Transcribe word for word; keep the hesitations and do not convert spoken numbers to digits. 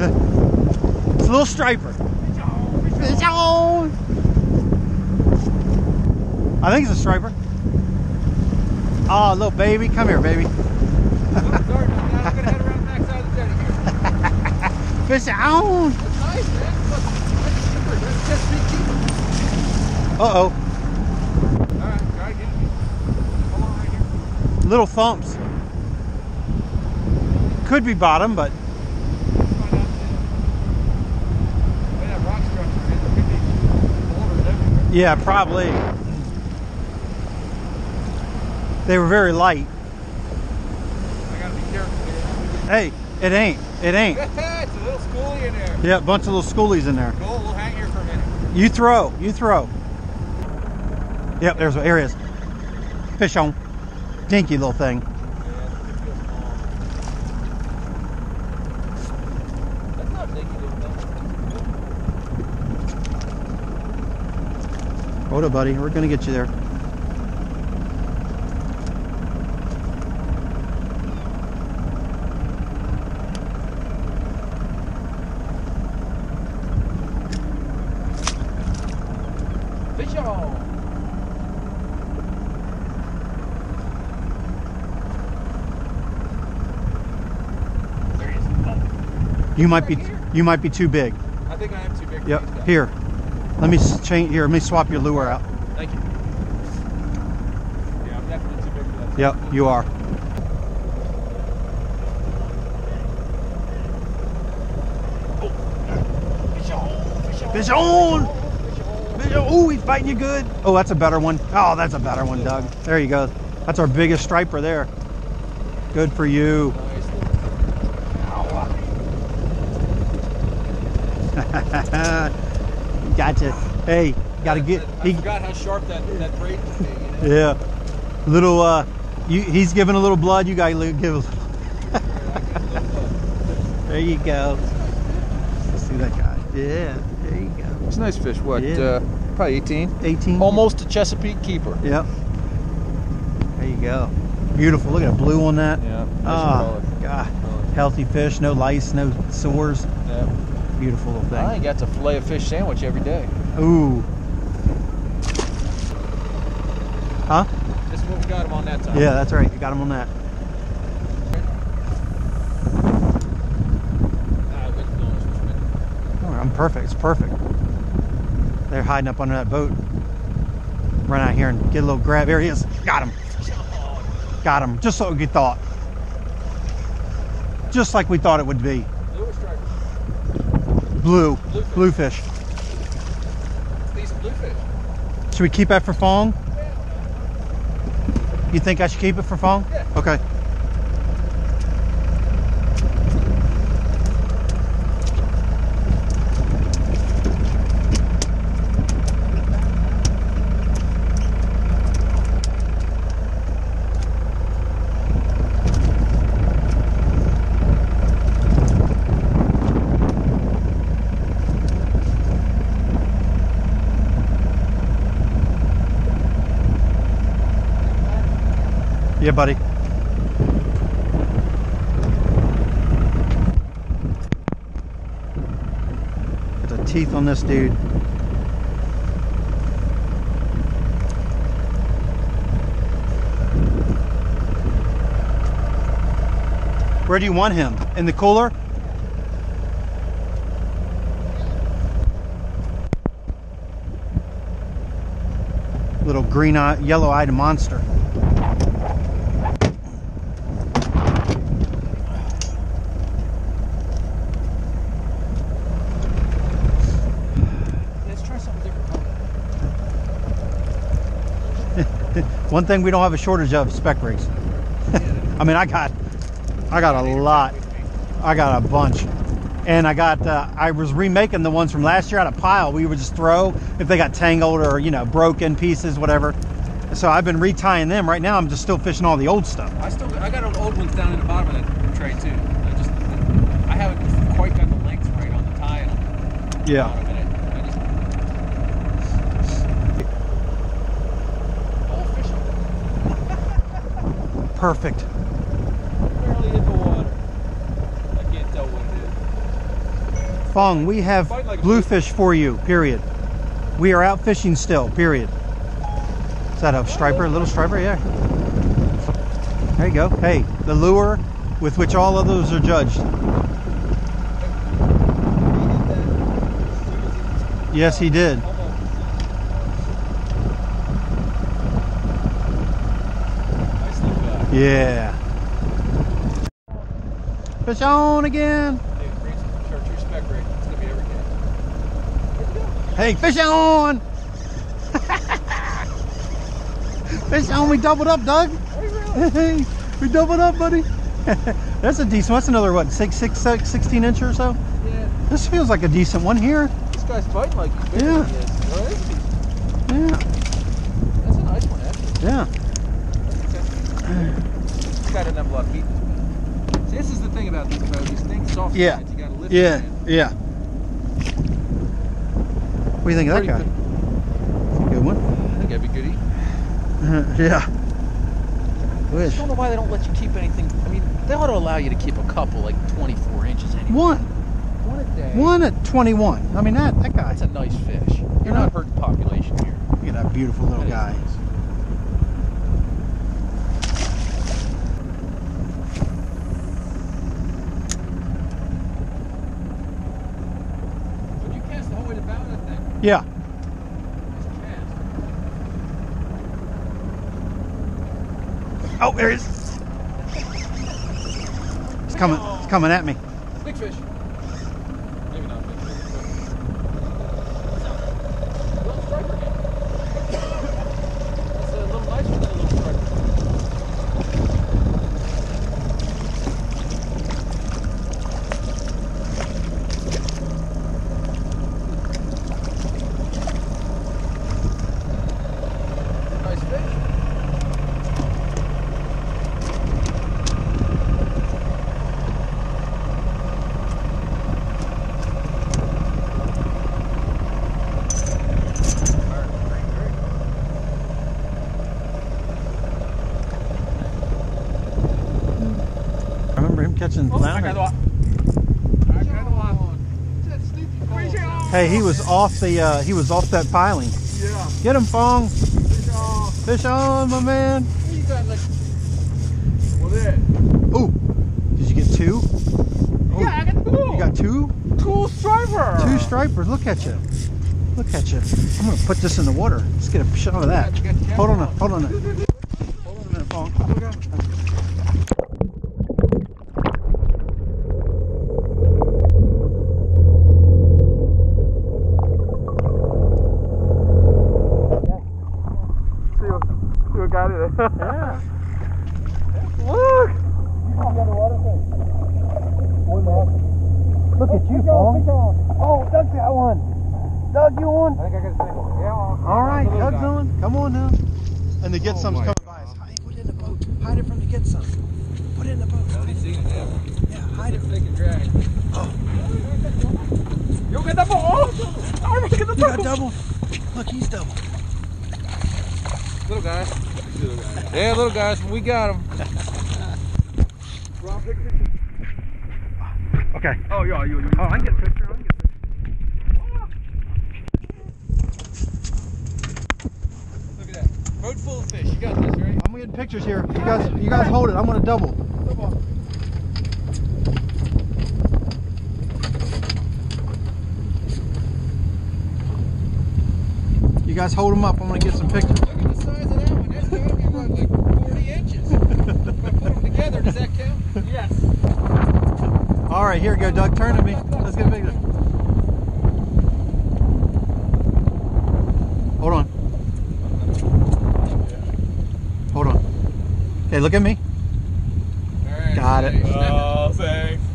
It's a little striper. Fish on, fish on. Fish on. I think it's a striper. Oh, little baby. Come here, baby. Fish on. Uh-oh. Alright, try again. Come on right here. Little thumps. Could be bottom, but yeah, probably. They were very light. I gotta be careful here. Hey, it ain't. It ain't. It's a little schoolie in there. Yeah, a bunch of little schoolies in there. Cool, we'll hang here for a minute. You throw. You throw. Yep, there's what there is. Fish on. Dinky little thing. That's not dinky little thing. Hold up, buddy. We're gonna get you there. Fish on. You might be, you might be too big. I think I am too big. Yep. Here, let me change. Here, let me swap your lure out. Thank you. Yeah, I'm definitely too big for that. Yep, you are. Oh, fish on! Fish on! Fish on! Oh, he's biting you good. Oh, that's a better one. Oh, that's a better one, Doug. There you go. That's our biggest striper there. Good for you. Gotcha. Hey, gotta get. He I forgot how sharp that that braid can be. You know? Yeah, little. Uh, you, he's giving a little blood. You gotta give a little. There you go. Let's see that guy. Yeah, there you go. It's a nice fish. What? Yeah. Uh, probably eighteen. eighteen. Almost a Chesapeake keeper. Yep. There you go. Beautiful. Look at the blue on that. Yeah. Nice oh relic. God. Relic. Healthy fish. No lice. No sores. Yeah. Beautiful little thing. I ain't got to fillet a fish sandwich every day. Ooh. Huh? This is what we got him on that time. Yeah, that's right. You got him on that. Oh, I'm perfect. It's perfect. They're hiding up under that boat. Run out here and get a little grab. Here he is. Got him. Got him. Just like we thought. Just like we thought it would be. Blue, bluefish. Bluefish. Decent bluefish. Should we keep that for Fong? Yeah. You think I should keep it for Fong? Yeah. Okay. Yeah, buddy. Get the teeth on this dude. Where do you want him? In the cooler? Little green eye, yellow-eyed monster. One thing we don't have a shortage of is spec rigs. I mean, I got, I got a lot, I got a bunch, and I got, uh, I was remaking the ones from last year out of pile. We would just throw if they got tangled or you know broken pieces, whatever. So I've been retying them. Right now, I'm just still fishing all the old stuff. I still, I got old ones down in the bottom of that tray too. I just, I haven't quite got the length right on the tie. On the yeah. Bottom. Perfect. Barely in the water. I can't tell what it is. Fong, we have bluefish for you, period. We are out fishing still, period. Is that a striper, a little striper? Yeah. There you go. Hey, the lure with which all others are judged. Yes, he did. Yeah. Fish on again. Hey, fish on! Fish on, we doubled up, Doug. Hey, we doubled up, buddy. That's a decent, that's another, what, six, six, six, sixteen inch or so? Yeah. This feels like a decent one here. This guy's biting like he's bigger yeah. than he is. Well, that's a, yeah. That's a nice one, actually. Yeah. This guy doesn't have a lot of heat. See, this is the thing about these boats. These things soft. Yeah. You gotta lift yeah. It, yeah. What do you think of that guy? Good. Good one. I think that'd be good eat. Yeah. Wish. I don't know why they don't let you keep anything. I mean, they ought to allow you to keep a couple, like twenty-four inches anyway. One. One a day. One at twenty-one. I mean, that that guy. That's a nice fish. You're, You're not, not hurting population here. Look at that beautiful little that guy. Nice. Yeah. Oh, there he is. It's coming. It's coming at me. Big fish. Maybe not big fish. Little striper. That's a little nicer than a little catching oh, flounder. Hey, he was off the uh, he was off that piling. Yeah. Get him, Fong. Fish on, fish on, my man. You got like what is it? Ooh, did you get two? Oh. Yeah, I got two. You got two? Two stripers. Two stripers. Look at you. Look at you. I'm gonna put this in the water. Let's get a shot of that. Hold on, a, hold on. A. Hold on a minute, Fong. Yeah. Yeah. Look! You found the underwater thing. One left. Look oh, at you, Fong. Oh, Doug got one. Doug, you on? I think I got a single. Yeah, well, all right, Doug's on. Come on now. And the get oh, some's coming by us. Hey, put it in the boat. Hide it from the get some. Put it in the boat. No, he's seen it now. Yeah, hide it. Take a drag. Oh. You got double. Oh, I'm going to get the double. You got double. Look, he's double. Little guy. Yeah, little guys, we got him. Okay. Oh, yeah, you, you. Oh, I can get a picture. I can get a picture. Look at that. Boat full of fish. You got this, right? I'm getting pictures here. You guys, you guys hold it. I'm gonna double. Come on. You guys hold them up. I'm gonna get some pictures. Look at the size of that one. That's gotta be what, like forty inches. If I put them together, does that count? Yes. All right, here we go, Doug. Turn to me. Let's get a picture. Hold on. Hold on. Okay, look at me. Got it. Oh, thanks.